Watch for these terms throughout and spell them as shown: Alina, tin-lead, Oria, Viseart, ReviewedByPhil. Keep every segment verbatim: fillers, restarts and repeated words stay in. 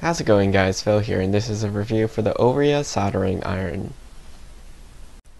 How's it going, guys? Phil here, and this is a review for the Oria soldering iron.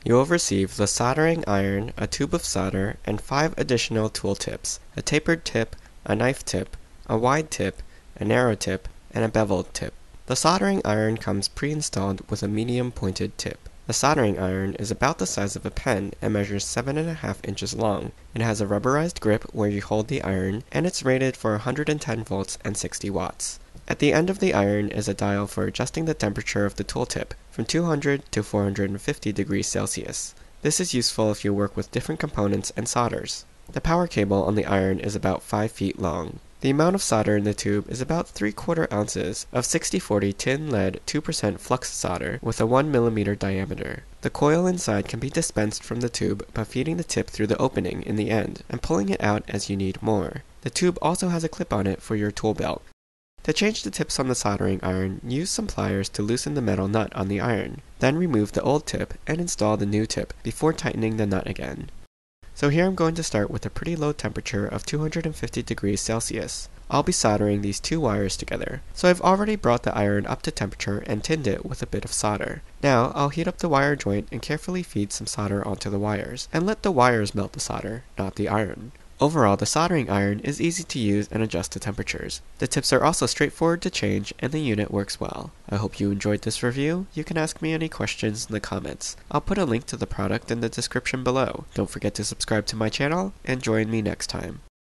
You will receive the soldering iron, a tube of solder, and five additional tool tips: a tapered tip, a knife tip, a wide tip, a narrow tip, and a beveled tip. The soldering iron comes pre-installed with a medium pointed tip. The soldering iron is about the size of a pen and measures seven and a half inches long. It has a rubberized grip where you hold the iron, and it's rated for one hundred ten volts and sixty watts. At the end of the iron is a dial for adjusting the temperature of the tool tip from two hundred to four hundred fifty degrees Celsius. This is useful if you work with different components and solders. The power cable on the iron is about five feet long. The amount of solder in the tube is about three quarter ounces of sixty forty tin lead two percent flux solder with a one millimeter diameter. The coil inside can be dispensed from the tube by feeding the tip through the opening in the end and pulling it out as you need more. The tube also has a clip on it for your tool belt. To change the tips on the soldering iron, use some pliers to loosen the metal nut on the iron. Then remove the old tip and install the new tip before tightening the nut again. So here I'm going to start with a pretty low temperature of two hundred fifty degrees Celsius. I'll be soldering these two wires together. So I've already brought the iron up to temperature and tinned it with a bit of solder. Now I'll heat up the wire joint and carefully feed some solder onto the wires, and let the wires melt the solder, not the iron. Overall, the soldering iron is easy to use and adjust to temperatures. The tips are also straightforward to change, and the unit works well. I hope you enjoyed this review. You can ask me any questions in the comments. I'll put a link to the product in the description below. Don't forget to subscribe to my channel, and join me next time.